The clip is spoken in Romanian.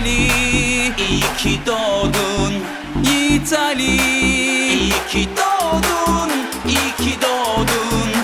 Ali, iyi ki doğdun. Yiğit Ali, iyi ki doğdun, iyi ki doğdun.